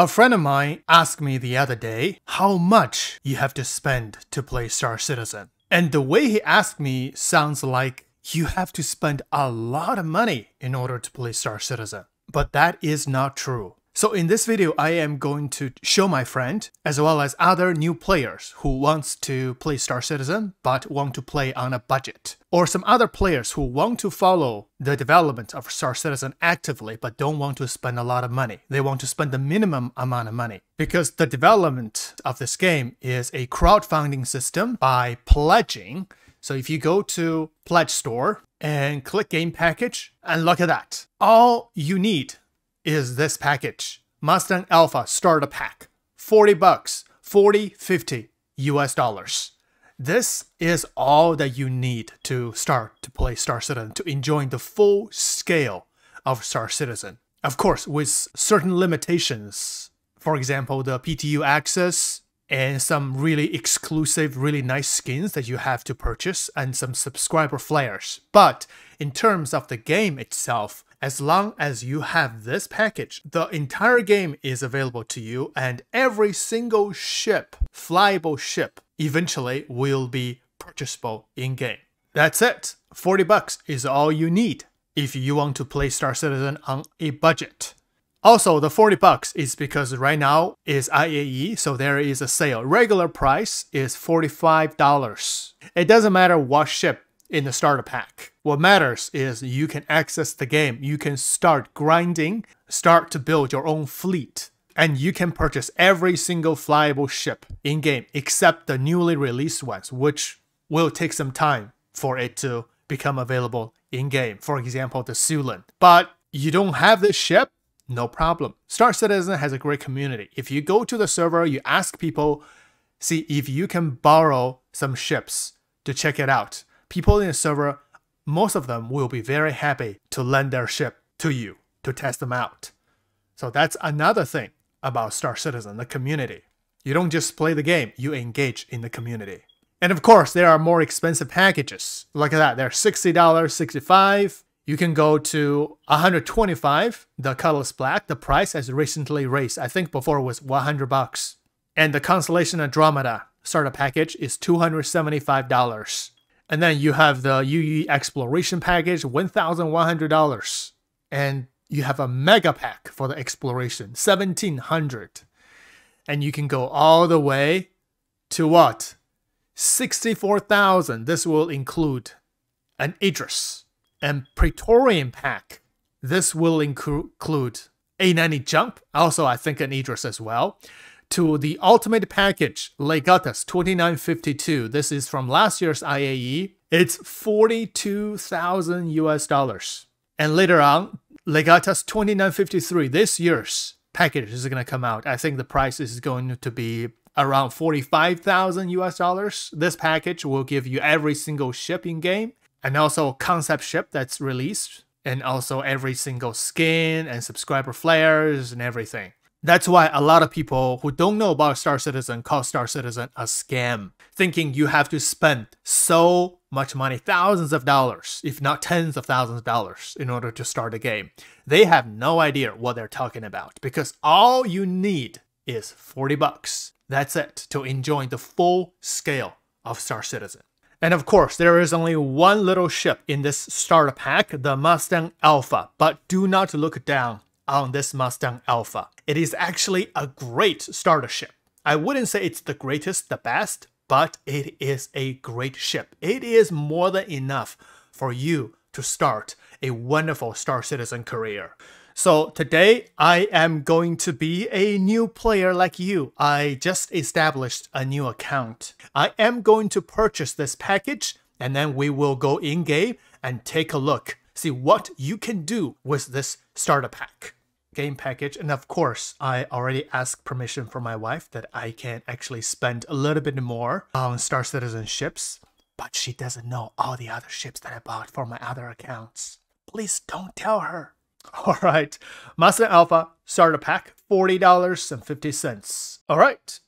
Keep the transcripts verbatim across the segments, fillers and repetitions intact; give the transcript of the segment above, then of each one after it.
A friend of mine asked me the other day how much you have to spend to play Star Citizen. And the way he asked me sounds like you have to spend a lot of money in order to play Star Citizen. But that is not true. So in this video, I am going to show my friend, as well as other new players who wants to play Star Citizen but want to play on a budget, or some other players who want to follow the development of Star Citizen actively but don't want to spend a lot of money. They want to spend the minimum amount of money, because the development of this game is a crowdfunding system by pledging. So if you go to Pledge Store and click Game Package, and look at that, all you need is this package, Mustang Alpha Starter Pack, forty bucks, forty, fifty U S dollars. This is all that you need to start to play Star Citizen, to enjoy the full scale of Star Citizen. Of course, with certain limitations, for example, the P T U access, and some really exclusive, really nice skins that you have to purchase, and some subscriber flares. But in terms of the game itself, as long as you have this package, the entire game is available to you, and every single ship, flyable ship, eventually will be purchasable in-game. That's it. forty bucks is all you need if you want to play Star Citizen on a budget. Also, the forty bucks is because right now is I A E, so there is a sale. Regular price is forty-five dollars. It doesn't matter what ship in the starter pack. What matters is you can access the game, you can start grinding, start to build your own fleet, and you can purchase every single flyable ship in-game except the newly released ones, which will take some time for it to become available in-game. For example, the Sulen. But you don't have this ship? No problem. Star Citizen has a great community. If you go to the server, you ask people, see if you can borrow some ships to check it out. People in the server, most of them will be very happy to lend their ship to you to test them out. So that's another thing about Star Citizen, the community. You don't just play the game, you engage in the community. And of course, there are more expensive packages. Look at that, they're sixty dollars, sixty-five dollars. You can go to one hundred twenty-five dollars, the Cutlass Black. The price has recently raised. I think before it was one hundred bucks. And the Constellation Andromeda starter package is two hundred seventy-five dollars. And then you have the U E E Exploration package, one thousand one hundred dollars. And you have a mega pack for the exploration, seventeen hundred dollars. And you can go all the way to what? sixty-four thousand dollars. This will include an Idris and Praetorian Pack. This will include A ninety Jump, also I think an Idris as well, to the Ultimate Package, Legatus twenty-nine fifty-two. This is from last year's I A E. It's forty-two thousand U S dollars. And later on, Legatus twenty-nine fifty-three, this year's package is going to come out. I think the price is going to be around forty-five thousand U S dollars. This package will give you every single ship in game, and also concept ship that's released, and also every single skin and subscriber flares and everything. That's why a lot of people who don't know about Star Citizen call Star Citizen a scam, thinking you have to spend so much money, thousands of dollars, if not tens of thousands of dollars, in order to start a game. They have no idea what they're talking about, because all you need is forty bucks. That's it, to enjoy the full scale of Star Citizen. And of course, there is only one little ship in this starter pack, the Mustang Alpha. But do not look down on this Mustang Alpha. It is actually a great starter ship. I wouldn't say it's the greatest, the best, but it is a great ship. It is more than enough for you to start a wonderful Star Citizen career. So today, I am going to be a new player like you. I just established a new account. I am going to purchase this package, and then we will go in-game and take a look, see what you can do with this starter pack, game package. And of course, I already asked permission from my wife that I can actually spend a little bit more on Star Citizen ships, but she doesn't know all the other ships that I bought for my other accounts. Please don't tell her. Alright, Mustang Alpha Starter Pack, forty dollars and fifty cents. Alright,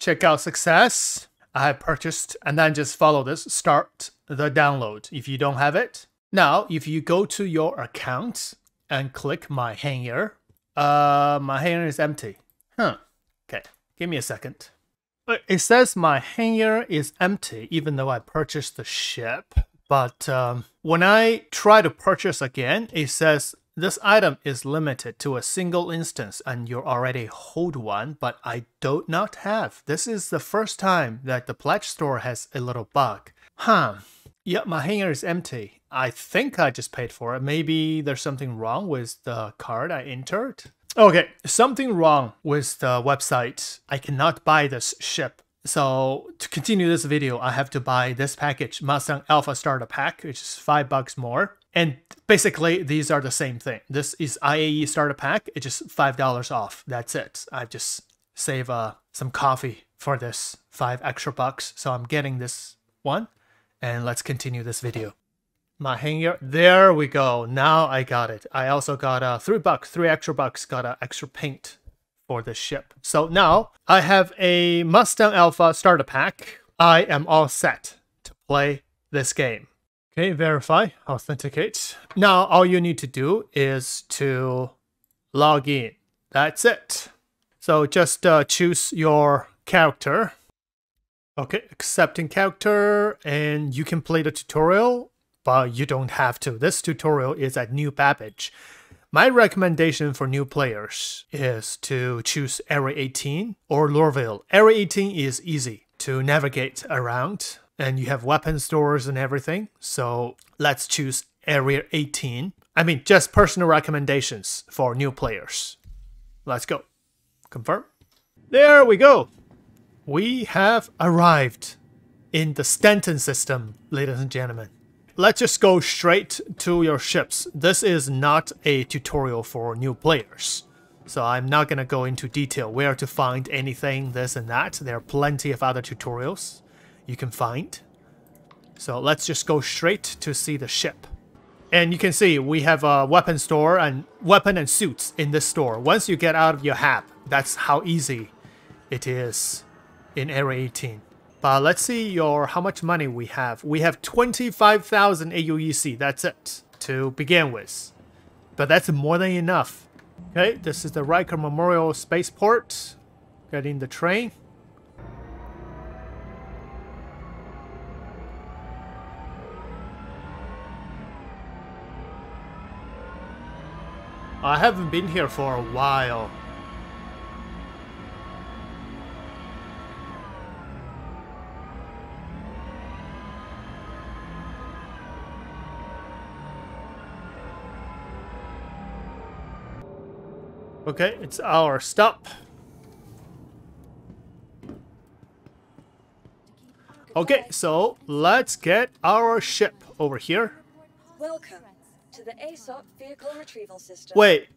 checkout success. I have purchased, and then just follow this, start the download if you don't have it. Now, if you go to your account and click My Hangar, uh, my hangar is empty. Huh. Okay, give me a second. It says my hangar is empty, even though I purchased the ship. But um, when I try to purchase again, it says this item is limited to a single instance and you already hold one, but I do not have. This is the first time that the pledge store has a little bug. Huh. Yeah, my hangar is empty. I think I just paid for it. Maybe there's something wrong with the card I entered. Okay, something wrong with the website. I cannot buy this ship. So to continue this video, I have to buy this package, Mustang Alpha Starter Pack, which is five bucks more. And basically, these are the same thing. This is I A E Starter Pack. It's just five dollars off. That's it. I just save uh, some coffee for this five extra bucks. So I'm getting this one. And let's continue this video. My hangar, there we go. Now I got it. I also got uh, three bucks, three extra bucks, got uh, extra paint for the ship. So now I have a Mustang Alpha Starter Pack. I am all set to play this game. Okay, verify, authenticate. Now all you need to do is to log in. That's it. So just uh, choose your character. Okay, accepting character, and you can play the tutorial. But you don't have to. This tutorial is at New Babbage. My recommendation for new players is to choose Area eighteen or Loreville. Area eighteen is easy to navigate around, and you have weapon stores and everything. So let's choose Area eighteen. I mean, just personal recommendations for new players. Let's go. Confirm. There we go. We have arrived in the Stanton system, ladies and gentlemen. Let's just go straight to your ships. This is not a tutorial for new players. So I'm not going to go into detail where to find anything, this and that. There are plenty of other tutorials you can find. So let's just go straight to see the ship. And you can see we have a weapon store and weapon and suits in this store. Once you get out of your hab, that's how easy it is in Area eighteen. But let's see your how much money we have. We have twenty-five thousand A U E C. That's it to begin with. But that's more than enough. Okay, this is the Riker Memorial Spaceport. Get in the train. I haven't been here for a while. Okay, it's our stop. Okay, so let's get our ship over here. Welcome to the ASOP vehicle retrieval system. Wait,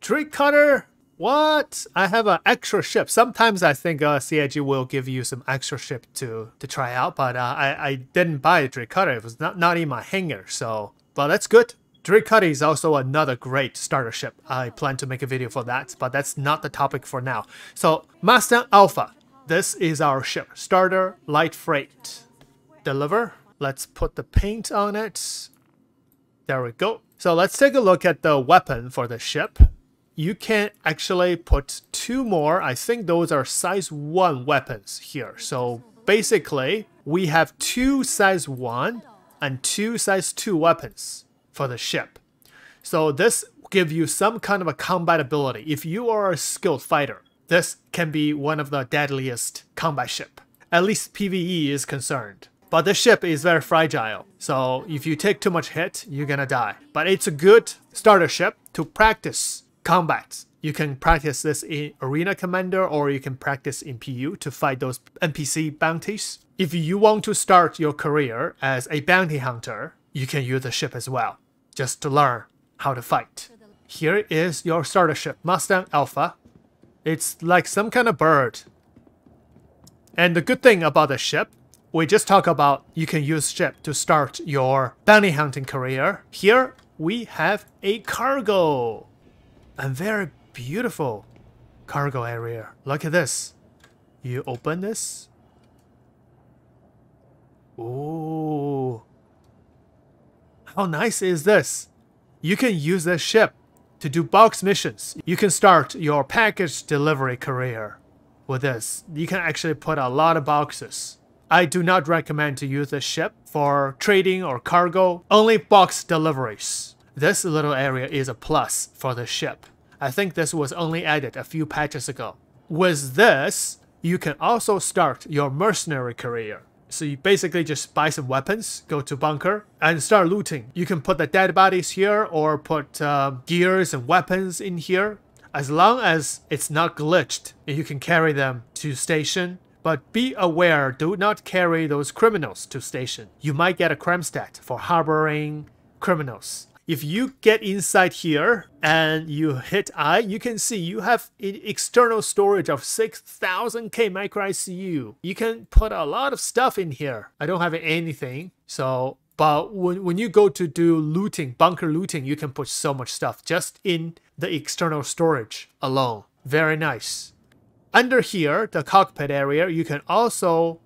tree cutter? What? I have an extra ship. Sometimes I think uh, C I G will give you some extra ship to to try out, but uh, I I didn't buy a tree cutter. It was not not in my hangar. So, but that's good. Dreadcutter is also another great starter ship. I plan to make a video for that, but that's not the topic for now. So, Mustang Alpha. This is our ship. Starter, light freight. Deliver. Let's put the paint on it. There we go. So, let's take a look at the weapon for the ship. You can actually put two more. I think those are size one weapons here. So, basically, we have two size one and two size two weapons for the ship. So this gives you some kind of a combat ability. If you are a skilled fighter, this can be one of the deadliest combat ship. At least P V E is concerned. But the ship is very fragile. So if you take too much hit, you're gonna die. But it's a good starter ship to practice combat. You can practice this in Arena Commander, or you can practice in P U to fight those N P C bounties. If you want to start your career as a bounty hunter, you can use the ship as well, just to learn how to fight. Here is your starter ship, Mustang Alpha. It's like some kind of bird. And the good thing about the ship, we just talked about you can use ship to start your bounty hunting career. Here we have a cargo. A very beautiful cargo area. Look at this. You open this. Ooh. How nice is this? You can use this ship to do box missions. You can start your package delivery career with this. You can actually put a lot of boxes. I do not recommend to use this ship for trading or cargo, only box deliveries. This little area is a plus for the ship. I think this was only added a few patches ago. With this, you can also start your mercenary career. So you basically just buy some weapons, go to bunker, and start looting. You can put the dead bodies here or put uh, gears and weapons in here. As long as it's not glitched, you can carry them to station. But be aware, do not carry those criminals to station. You might get a crime stat for harboring criminals. If you get inside here and you hit I, you can see you have an external storage of six thousand K micro I C U. You can put a lot of stuff in here. I don't have anything. So, but when, when you go to do looting, bunker looting, you can put so much stuff just in the external storage alone. Very nice. Under here, the cockpit area, you can also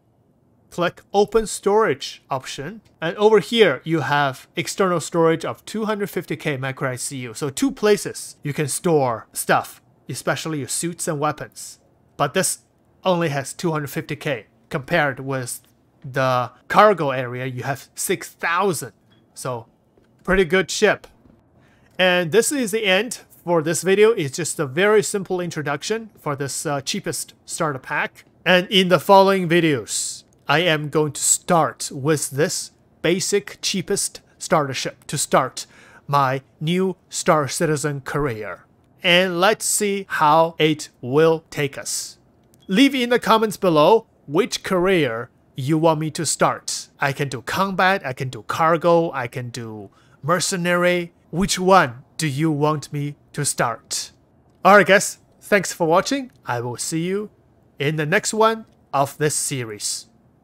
click open storage option, and over here you have external storage of two hundred fifty K micro I C U. So two places you can store stuff, especially your suits and weapons. But this only has two hundred fifty K compared with the cargo area, you have six thousand. So pretty good ship. And this is the end for this video. It's just a very simple introduction for this uh, cheapest starter pack. And in the following videos, I am going to start with this basic cheapest starter ship to start my new Star Citizen career. And let's see how it will take us. Leave in the comments below which career you want me to start. I can do combat, I can do cargo, I can do mercenary. Which one do you want me to start? Alright guys, thanks for watching. I will see you in the next one of this series.